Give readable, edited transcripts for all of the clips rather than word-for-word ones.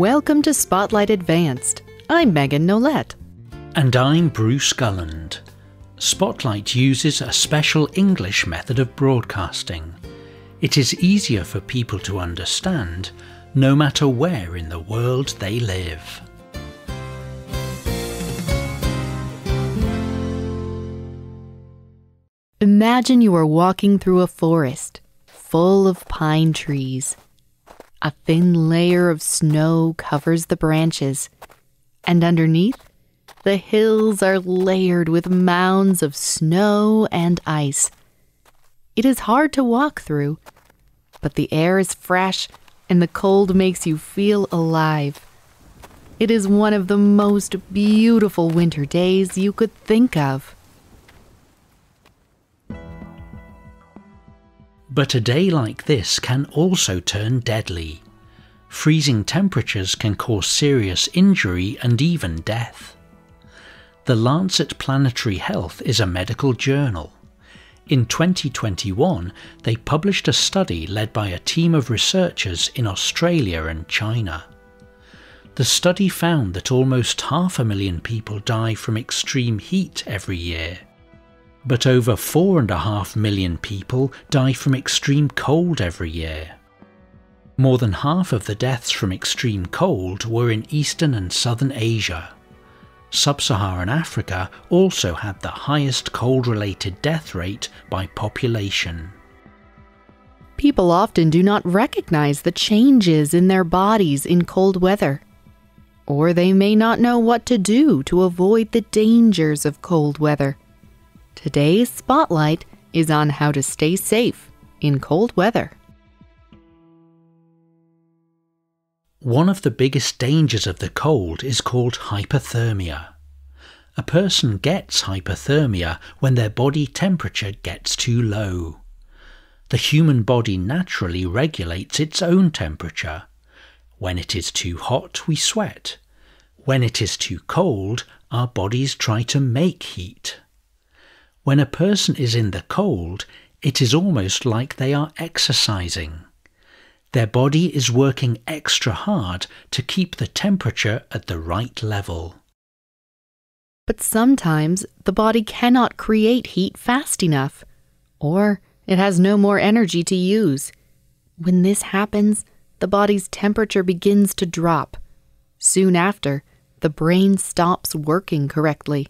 Welcome to Spotlight Advanced. I'm Megan Nollet. And I'm Bruce Gulland. Spotlight uses a special English method of broadcasting. It is easier for people to understand, no matter where in the world they live. Imagine you are walking through a forest full of pine trees. A thin layer of snow covers the branches, and underneath, the hills are layered with mounds of snow and ice. It is hard to walk through, but the air is fresh and the cold makes you feel alive. It is one of the most beautiful winter days you could think of. But a day like this can also turn deadly. Freezing temperatures can cause serious injury and even death. The Lancet Planetary Health is a medical journal. In 2021, they published a study led by a team of researchers in Australia and China. The study found that almost 500,000 people die from extreme heat every year. But over 4.5 million people die from extreme cold every year. More than half of the deaths from extreme cold were in Eastern and Southern Asia. Sub-Saharan Africa also had the highest cold-related death rate by population. People often do not recognize the changes in their bodies in cold weather, or they may not know what to do to avoid the dangers of cold weather. Today's Spotlight is on how to stay safe in cold weather. One of the biggest dangers of the cold is called hypothermia. A person gets hypothermia when their body temperature gets too low. The human body naturally regulates its own temperature. When it is too hot, we sweat. When it is too cold, our bodies try to make heat. When a person is in the cold, it is almost like they are exercising. Their body is working extra hard to keep the temperature at the right level. But sometimes the body cannot create heat fast enough, or it has no more energy to use. When this happens, the body's temperature begins to drop. Soon after, the brain stops working correctly.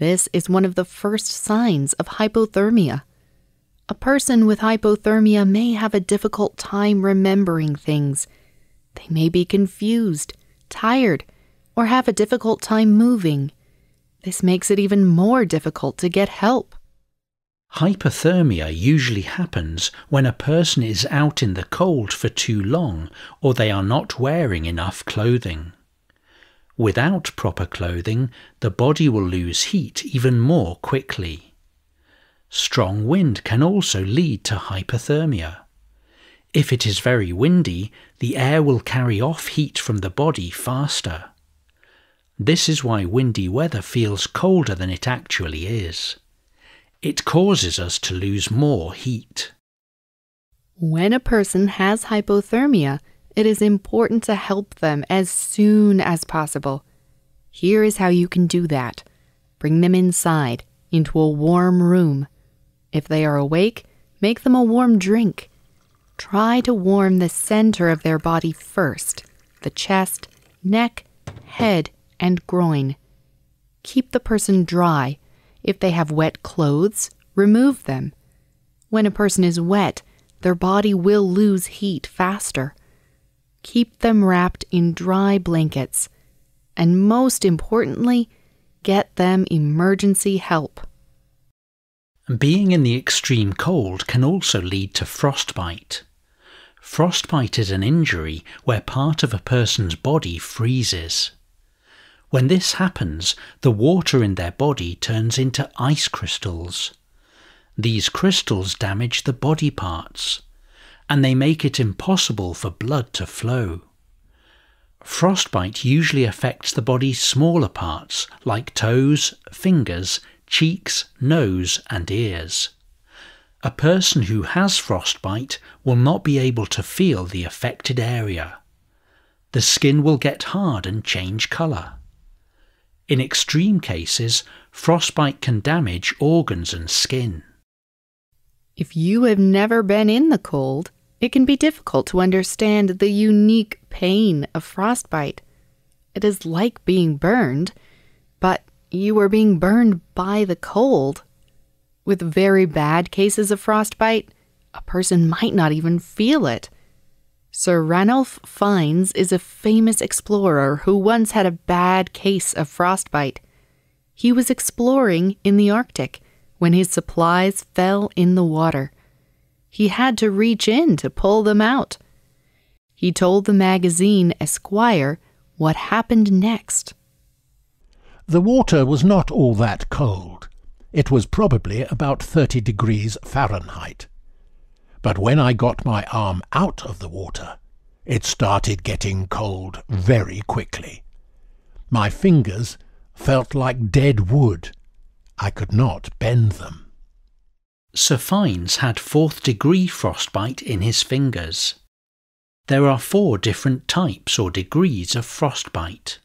This is one of the first signs of hypothermia. A person with hypothermia may have a difficult time remembering things. They may be confused, tired, or have a difficult time moving. This makes it even more difficult to get help. Hypothermia usually happens when a person is out in the cold for too long, or they are not wearing enough clothing. Without proper clothing, the body will lose heat even more quickly. Strong wind can also lead to hypothermia. If it is very windy, the air will carry off heat from the body faster. This is why windy weather feels colder than it actually is. It causes us to lose more heat. When a person has hypothermia, it is important to help them as soon as possible. Here is how you can do that. Bring them inside, into a warm room. If they are awake, make them a warm drink. Try to warm the center of their body first, the chest, neck, head, and groin. Keep the person dry. If they have wet clothes, remove them. When a person is wet, their body will lose heat faster. Keep them wrapped in dry blankets, and most importantly, get them emergency help. Being in the extreme cold can also lead to frostbite. Frostbite is an injury where part of a person's body freezes. When this happens, the water in their body turns into ice crystals. These crystals damage the body parts, and they make it impossible for blood to flow. Frostbite usually affects the body's smaller parts, like toes, fingers, cheeks, nose, and ears. A person who has frostbite will not be able to feel the affected area. the skin will get hard and change colour. In extreme cases, frostbite can damage organs and skin. If you have never been in the cold, it can be difficult to understand the unique pain of frostbite. It is like being burned, but you are being burned by the cold. With very bad cases of frostbite, a person might not even feel it. Sir Ranulph Fiennes is a famous explorer who once had a bad case of frostbite. He was exploring in the Arctic when his supplies fell in the water. He had to reach in to pull them out. He told the magazine Esquire what happened next. The water was not all that cold. It was probably about 30 degrees Fahrenheit. But when I got my arm out of the water, it started getting cold very quickly. My fingers felt like dead wood. I could not bend them. Sir Fiennes had fourth-degree frostbite in his fingers. There are 4 different types or degrees of frostbite.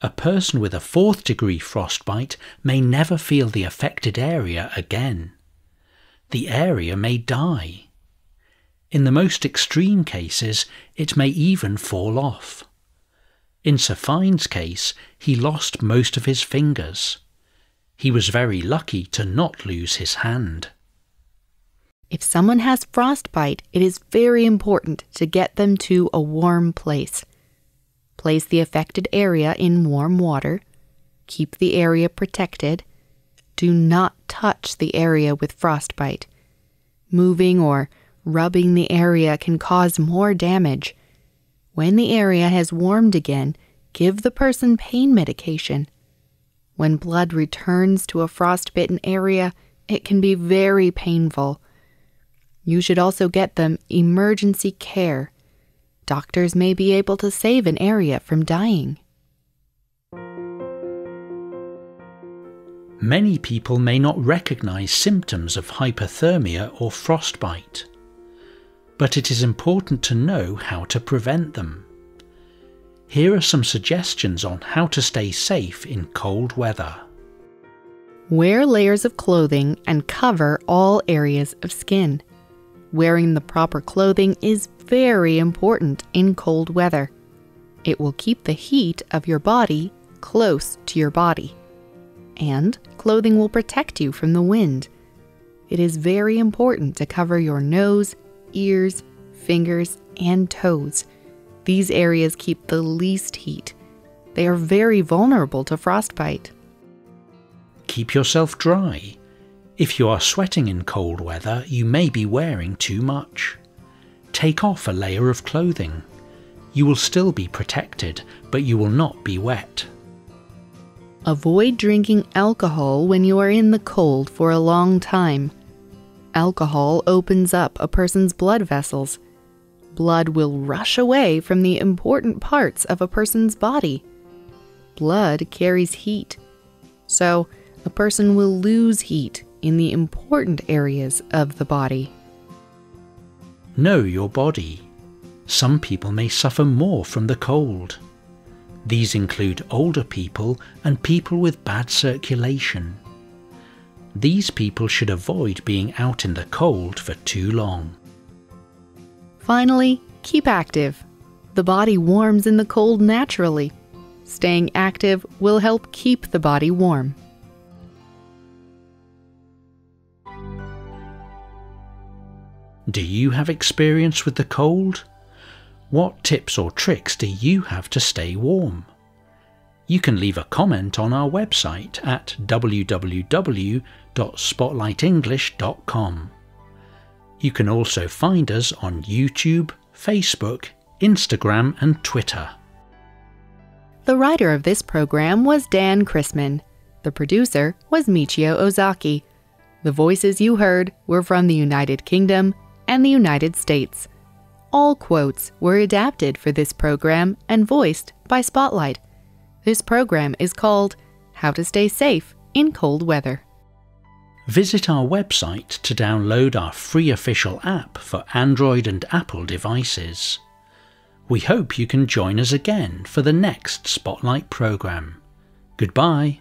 A person with a 4th-degree frostbite may never feel the affected area again. The area may die. In the most extreme cases, it may even fall off. In Sir Fiennes' case, he lost most of his fingers. He was very lucky to not lose his hand. If someone has frostbite, it is very important to get them to a warm place. Place the affected area in warm water. Keep the area protected. Do not touch the area with frostbite. Moving or rubbing the area can cause more damage. When the area has warmed again, give the person pain medication. When blood returns to a frostbitten area, it can be very painful. You should also get them emergency care. Doctors may be able to save an area from dying. Many people may not recognize symptoms of hypothermia or frostbite, but it is important to know how to prevent them. Here are some suggestions on how to stay safe in cold weather. Wear layers of clothing and cover all areas of skin. Wearing the proper clothing is very important in cold weather. It will keep the heat of your body close to your body. And clothing will protect you from the wind. It is very important to cover your nose, ears, fingers, and toes. These areas keep the least heat. They are very vulnerable to frostbite. Keep yourself dry. If you are sweating in cold weather, you may be wearing too much. Take off a layer of clothing. You will still be protected, but you will not be wet. Avoid drinking alcohol when you are in the cold for a long time. Alcohol opens up a person's blood vessels. Blood will rush away from the important parts of a person's body. Blood carries heat. So, a person will lose heat in the important areas of the body. Know your body. Some people may suffer more from the cold. These include older people and people with bad circulation. These people should avoid being out in the cold for too long. Finally, keep active. The body warms in the cold naturally. Staying active will help keep the body warm. Do you have experience with the cold? What tips or tricks do you have to stay warm? You can leave a comment on our website at www.spotlightenglish.com. You can also find us on YouTube, Facebook, Instagram, and Twitter. The writer of this program was Dan Chrisman. The producer was Michio Ozaki. The voices you heard were from the United Kingdom and the United States. All quotes were adapted for this program and voiced by Spotlight. This program is called How to Stay Safe in Cold Weather. Visit our website to download our free official app for Android and Apple devices. We hope you can join us again for the next Spotlight programme. Goodbye.